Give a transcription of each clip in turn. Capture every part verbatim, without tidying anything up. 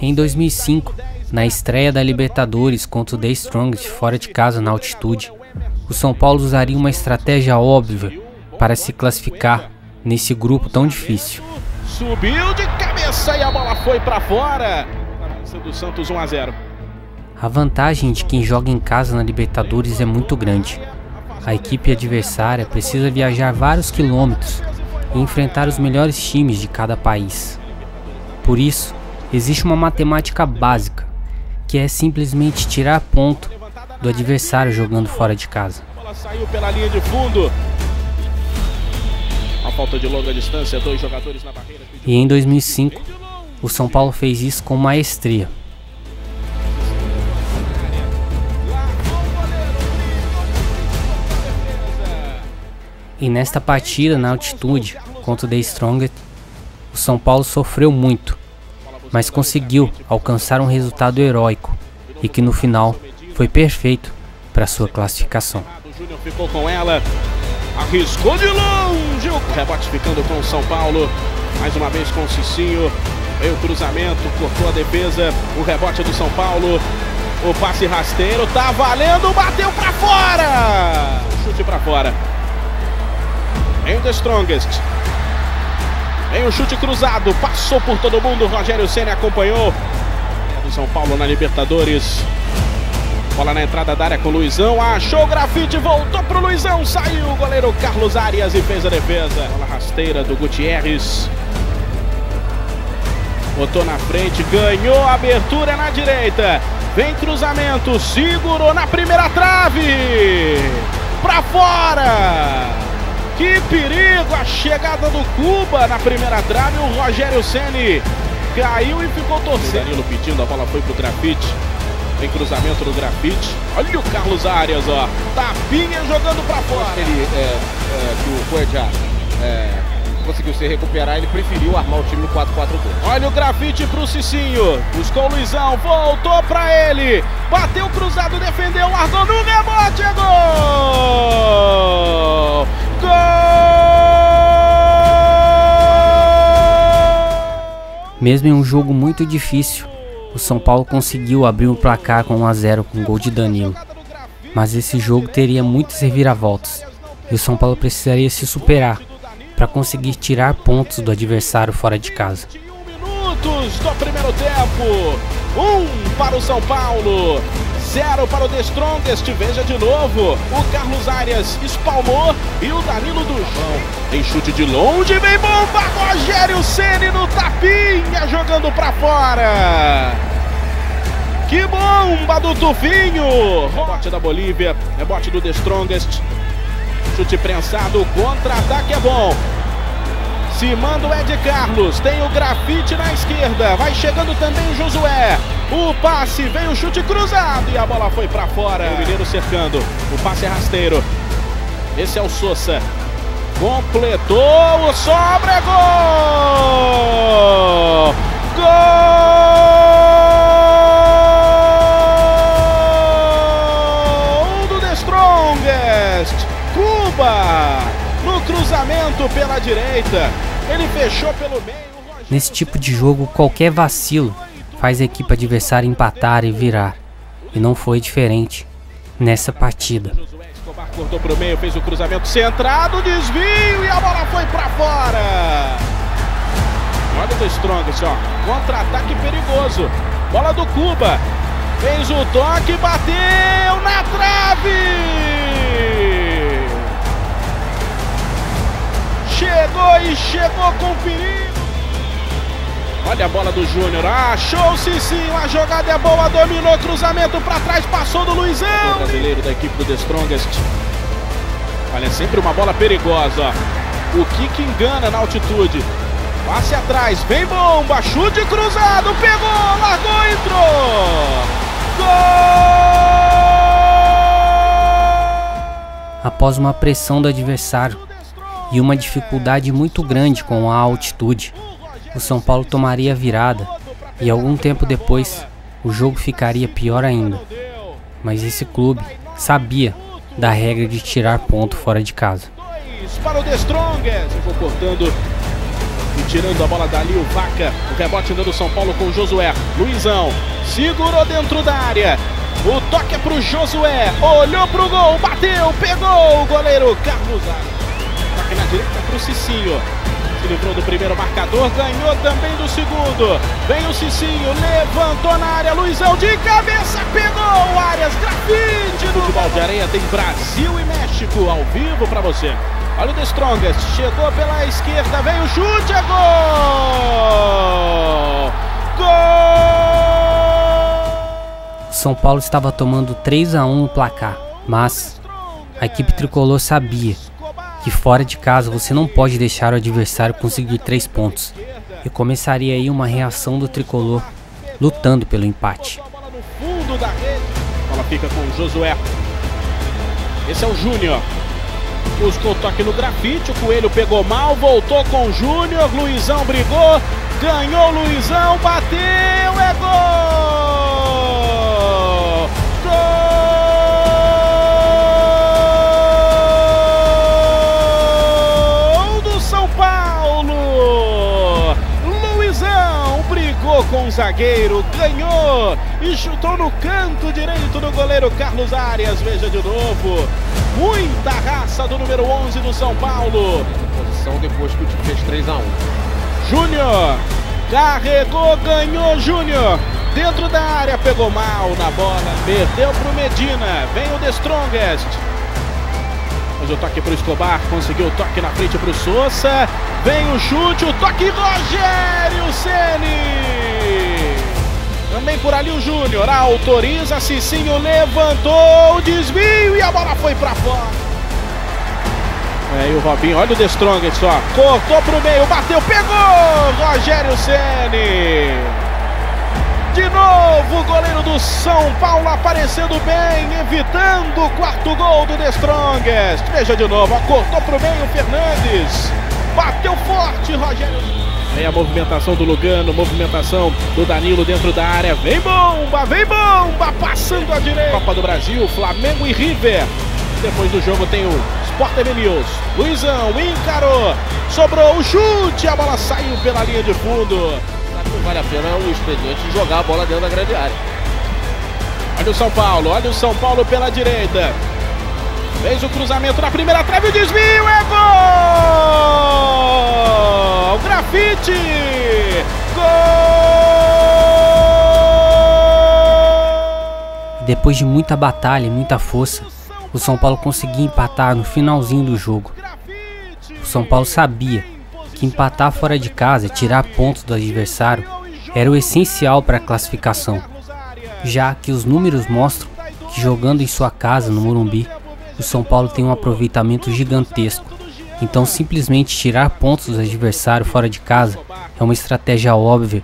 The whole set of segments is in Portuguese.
Em dois mil e cinco, na estreia da Libertadores contra o The Strongest fora de casa na altitude, o São Paulo usaria uma estratégia óbvia para se classificar nesse grupo tão difícil. Subiu de cabeça e a bola foi para fora. Do Santos um a zero. A vantagem de quem joga em casa na Libertadores é muito grande. A equipe adversária precisa viajar vários quilômetros e enfrentar os melhores times de cada país. Por isso, existe uma matemática básica, que é simplesmente tirar ponto do adversário jogando fora de casa. A bola saiu pela linha de fundo. A falta de longa distância, dois jogadores na barreira. E em dois mil e cinco, o São Paulo fez isso com maestria. E nesta partida na altitude contra o The Strongest, o São Paulo sofreu muito, mas conseguiu alcançar um resultado heróico e que no final foi perfeito para sua classificação. O Júnior ficou com ela, arriscou de longe, o rebote ficando com o São Paulo, mais uma vez com o Cicinho. Veio o cruzamento, cortou a defesa, o rebote do São Paulo, o passe rasteiro, tá valendo, bateu pra fora! Chute pra fora. Vem o The Strongest. Vem o chute cruzado, passou por todo mundo, Rogério Senna acompanhou. Do São Paulo na Libertadores. Bola na entrada da área com o Luizão, achou o grafite, voltou pro Luizão, saiu o goleiro Carlos Arias e fez a defesa. Bola rasteira do Gutierrez. Botou na frente, ganhou a abertura na direita. Vem cruzamento, segurou na primeira trave. Pra fora! Que perigo a chegada do Cuba na primeira trave. O Rogério Ceni caiu e ficou torcendo. Danilo pedindo, a bola foi pro grafite. Vem cruzamento no grafite. Olha o Carlos Arias, ó. Tapinha jogando pra fora. Ele, é, é, do Cuejá, é... conseguiu se recuperar, ele preferiu armar o time no quatro quatro dois. Olha o grafite pro Cicinho, buscou o Luizão, voltou pra ele, bateu cruzado, defendeu, largou no rebote, é gol! Gol! Mesmo em um jogo muito difícil, o São Paulo conseguiu abrir o placar com um a zero com o gol de Danilo. Mas esse jogo teria muitas reviravoltas e o São Paulo precisaria se superar para conseguir tirar pontos do adversário fora de casa. vinte e um minutos do primeiro tempo, um para o São Paulo, zero para o The Strongest. Veja de novo, o Carlos Arias espalmou e o Danilo do chão. Tem chute de longe, vem bomba, Rogério Ceni no tapinha, jogando para fora. Que bomba do Tufinho! Rebote da Bolívia, rebote do The Strongest. Chute prensado, o contra-ataque é bom. Se manda o Ed Carlos, tem o grafite na esquerda, vai chegando também o Josué. O passe, vem o chute cruzado e a bola foi para fora. O Mineiro cercando, o passe é rasteiro. Esse é o Sousa. Completou, o sobregol! Gol! Gol do The Strongest! Cuba, no cruzamento pela direita, ele fechou pelo meio. Nesse tipo de jogo, qualquer vacilo faz a equipe adversária empatar e virar. E não foi diferente nessa partida. Escobar cortou pro meio, fez o cruzamento centrado, desvio e a bola foi para fora. Olha o The Strongest, ó, contra-ataque perigoso. Bola do Cuba, fez o toque, bateu na trave. Chegou e chegou com perigo. Olha a bola do Júnior. Achou o Cicinho. A jogada é boa. Dominou. Cruzamento para trás. Passou do Luizão. O brasileiro da equipe do The Strongest. Olha, é sempre uma bola perigosa. O kick engana na altitude. Passe atrás. Vem bomba. Chute cruzado. Pegou. Largou. Entrou. Gol! Após uma pressão do adversário e uma dificuldade muito grande com a altitude, o São Paulo tomaria a virada e algum tempo depois o jogo ficaria pior ainda. Mas esse clube sabia da regra de tirar ponto fora de casa. Para o The Strongest, ficou cortando, E tirando a bola dali o Vaca. O rebote ainda do São Paulo com o Josué. Luizão segurou dentro da área. O toque é pro Josué. Olhou pro gol, bateu, pegou o goleiro Carlos Araújo. Toque na direita pro Cicinho. Se livrou do primeiro marcador, ganhou também do segundo. Vem o Cicinho, levantou na área. Luizão de cabeça, pegou. Arias, grafite do futebol de areia. Tem Brasil e México ao vivo pra você. Olha o The Strongest, chegou pela esquerda, veio o chute, é gol! Gol! São Paulo estava tomando três a um no placar, mas a equipe tricolor sabia que fora de casa você não pode deixar o adversário conseguir três pontos. E começaria aí uma reação do tricolor lutando pelo empate. A bola fica com o Josué. Esse é o Júnior. Buscou o toque no grafite, o Coelho pegou mal, voltou com o Júnior, Luizão brigou, ganhou Luizão, bateu, é gol! Gol do São Paulo! Luizão brigou com o zagueiro, ganhou e chutou no canto direito do goleiro Carlos Arias, veja de novo. Muita raça do número onze do São Paulo. Posição depois que o time fez três a um. Júnior carregou, ganhou Júnior. Dentro da área, pegou mal na bola. Perdeu para o Medina. Vem o The Strongest. Mas o toque para o Escobar. Conseguiu o toque na frente para o Sousa. Vem o chute, o toque Rogério Ceni. Também por ali o Júnior, autoriza, Cicinho levantou, desvio e a bola foi pra fora. Aí o Robinho, olha o The Strongest só, cortou pro meio, bateu, pegou, Rogério Ceni. De novo o goleiro do São Paulo aparecendo bem, evitando o quarto gol do The Strongest. Veja de novo, ó, cortou pro meio, Fernandes, bateu forte, Rogério. Aí a movimentação do Lugano, movimentação do Danilo dentro da área. Vem bomba, vem bomba, passando à direita. Copa do Brasil, Flamengo e River. Depois do jogo tem o Sport T V News. Luizão encarou, sobrou o chute, a bola saiu pela linha de fundo. Não vale a pena o expediente jogar a bola dentro da grande área. Olha o São Paulo, olha o São Paulo pela direita. Fez o cruzamento na primeira trave, o desvio, é gol! Grafite! Gol! Depois de muita batalha e muita força, o São Paulo conseguia empatar no finalzinho do jogo. O São Paulo sabia que empatar fora de casa e tirar pontos do adversário era o essencial para a classificação, já que os números mostram que jogando em sua casa no Morumbi, o São Paulo tem um aproveitamento gigantesco, então simplesmente tirar pontos do adversário fora de casa é uma estratégia óbvia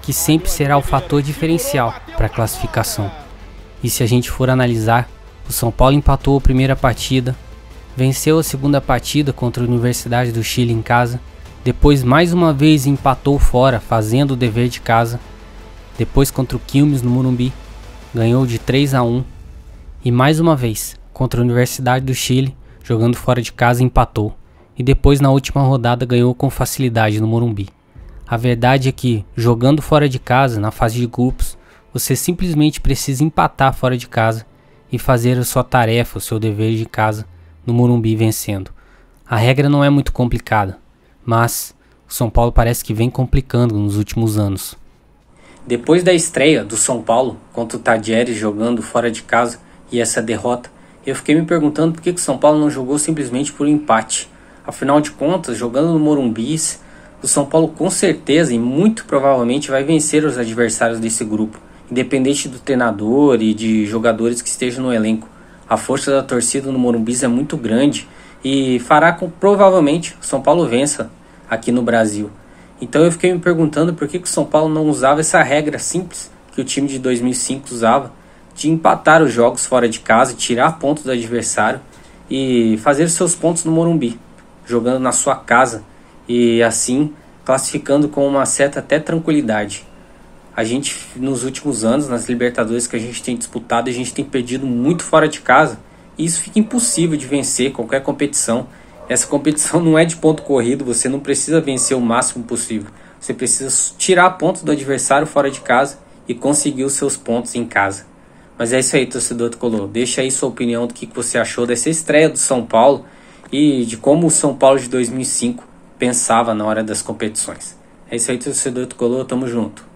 que sempre será o fator diferencial para a classificação. E se a gente for analisar, o São Paulo empatou a primeira partida, venceu a segunda partida contra a Universidade do Chile em casa, depois mais uma vez empatou fora fazendo o dever de casa, depois contra o Quilmes no Morumbi, ganhou de três a um e mais uma vez contra a Universidade do Chile, jogando fora de casa, empatou e depois na última rodada ganhou com facilidade no Morumbi. A verdade é que, jogando fora de casa, na fase de grupos, você simplesmente precisa empatar fora de casa e fazer a sua tarefa, o seu dever de casa, no Morumbi vencendo. A regra não é muito complicada, mas o São Paulo parece que vem complicando nos últimos anos. Depois da estreia do São Paulo contra o Tadjer jogando fora de casa e essa derrota, eu fiquei me perguntando por que o São Paulo não jogou simplesmente por um empate. Afinal de contas, jogando no Morumbi, o São Paulo com certeza e muito provavelmente vai vencer os adversários desse grupo, independente do treinador e de jogadores que estejam no elenco. A força da torcida no Morumbi é muito grande e fará com provavelmente o São Paulo vença aqui no Brasil. Então eu fiquei me perguntando por que o São Paulo não usava essa regra simples que o time de dois mil e cinco usava, de empatar os jogos fora de casa, tirar pontos do adversário e fazer seus pontos no Morumbi, jogando na sua casa e assim classificando com uma certa até tranquilidade. A gente, nos últimos anos, nas Libertadores que a gente tem disputado, a gente tem perdido muito fora de casa e isso fica impossível de vencer qualquer competição. Essa competição não é de ponto corrido, você não precisa vencer o máximo possível. Você precisa tirar pontos do adversário fora de casa e conseguir os seus pontos em casa. Mas é isso aí, torcedor tricolor. Deixa aí sua opinião do que você achou dessa estreia do São Paulo e de como o São Paulo de dois mil e cinco pensava na hora das competições. É isso aí, torcedor tricolor. Tamo junto.